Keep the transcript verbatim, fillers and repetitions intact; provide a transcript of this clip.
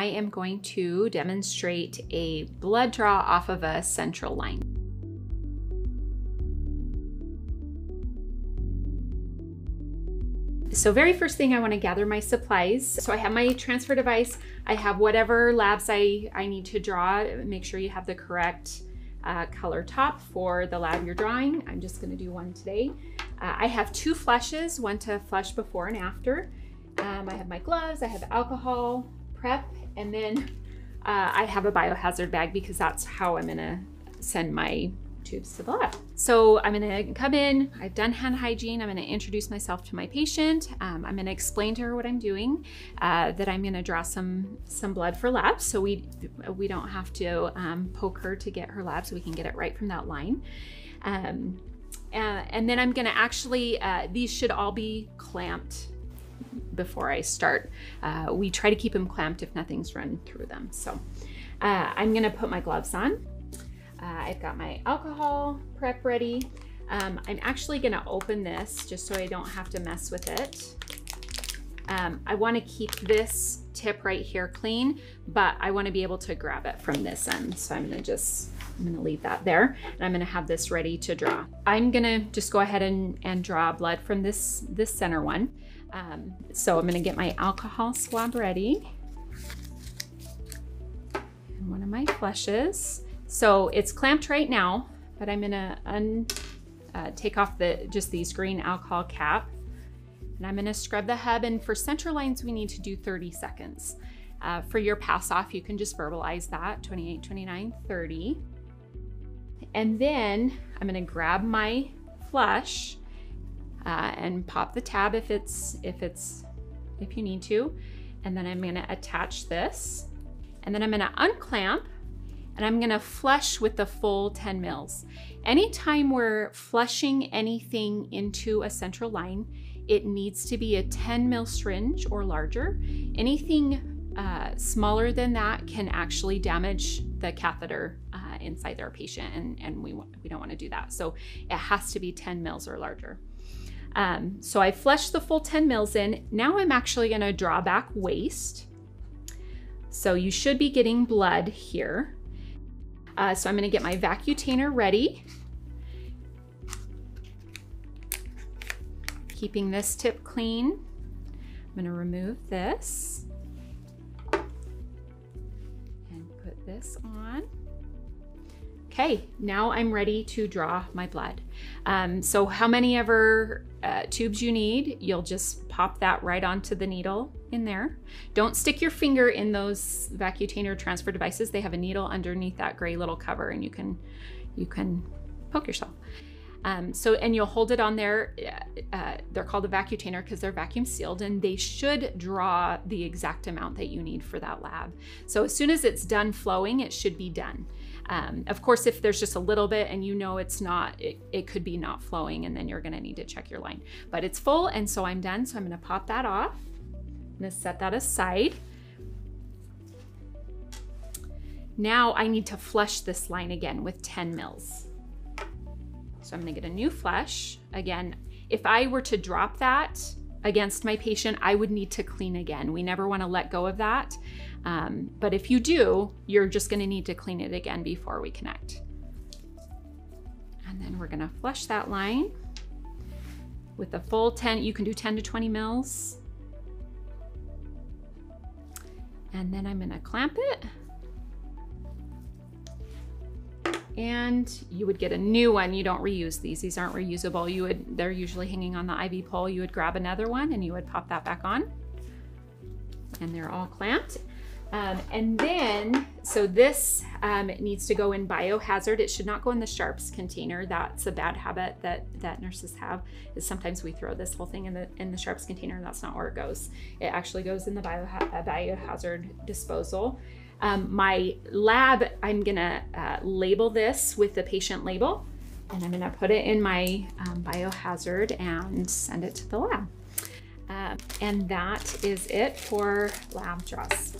I am going to demonstrate a blood draw off of a central line. So very first thing, I want to gather my supplies. So I have my transfer device. I have whatever labs I, I need to draw. Make sure you have the correct uh, color top for the lab you're drawing. I'm just going to do one today. Uh, I have two flushes, one to flush before and after. Um, I have my gloves, I have alcohol, prep, and then uh, I have a biohazard bag because that's how I'm going to send my tubes to the lab. So I'm going to come in, I've done hand hygiene, I'm going to introduce myself to my patient, um, I'm going to explain to her what I'm doing, uh, that I'm going to draw some some blood for labs, so we we don't have to um, poke her to get her labs, we can get it right from that line. Um, uh, and then I'm going to actually, uh, these should all be clamped before I start. Uh, we try to keep them clamped if nothing's run through them. So uh, I'm going to put my gloves on. Uh, I've got my alcohol prep ready. Um, I'm actually gonna open this just so I don't have to mess with it. Um, I wanna keep this tip right here clean, but I wanna be able to grab it from this end. So I'm gonna just, I'm gonna leave that there and I'm gonna have this ready to draw. I'm gonna just go ahead and, and draw blood from this, this center one. Um, so I'm gonna get my alcohol swab ready. And one of my flushes. So it's clamped right now, but I'm gonna un, uh, take off the just these green alcohol cap, and I'm gonna scrub the hub. And for central lines, we need to do thirty seconds. Uh, for your pass off, you can just verbalize that, twenty-eight, twenty-nine, thirty. And then I'm gonna grab my flush uh, and pop the tab if it's, if it's, if you need to. And then I'm gonna attach this, and then I'm gonna unclamp. And I'm gonna flush with the full ten mils. Anytime we're flushing anything into a central line, it needs to be a ten mil syringe or larger. Anything uh, smaller than that can actually damage the catheter uh, inside our patient, and, and we, we don't wanna do that. So it has to be ten mils or larger. Um, so I flushed the full ten mils in. Now I'm actually gonna draw back waste. So you should be getting blood here. Uh, so I'm gonna get my Vacutainer ready. Keeping this tip clean. I'm gonna remove this and put this on. Okay, now I'm ready to draw my blood. Um, so how many ever uh, tubes you need, you'll just pop that right onto the needle in there. Don't stick your finger in those Vacutainer transfer devices. They have a needle underneath that gray little cover, and you can, you can poke yourself. Um, so, and you'll hold it on there. Uh, they're called a Vacutainer because they're vacuum sealed, and they should draw the exact amount that you need for that lab. So as soon as it's done flowing, it should be done. Um, of course, if there's just a little bit and you know it's not, it, it could be not flowing, and then you're gonna need to check your line. But it's full, and so I'm done. So I'm gonna pop that off. I'm gonna set that aside. Now I need to flush this line again with ten mils. So I'm gonna get a new flush. Again, if I were to drop that against my patient, I would need to clean again. We never wanna let go of that. Um, but if you do, you're just gonna need to clean it again before we connect. And then we're gonna flush that line with a full ten, you can do ten to twenty mils. And then I'm gonna clamp it. And you would get a new one. You don't reuse these. These aren't reusable. You would, they're usually hanging on the I V pole. You would grab another one and you would pop that back on. And they're all clamped. Um, and then, so this um, it needs to go in biohazard. It should not go in the Sharps container. That's a bad habit that, that nurses have, is sometimes we throw this whole thing in the, in the Sharps container. That's not where it goes. It actually goes in the bio, uh, biohazard disposal. Um, my lab, I'm gonna uh, label this with the patient label, and I'm gonna put it in my um, biohazard and send it to the lab. Um, and that is it for lab draws.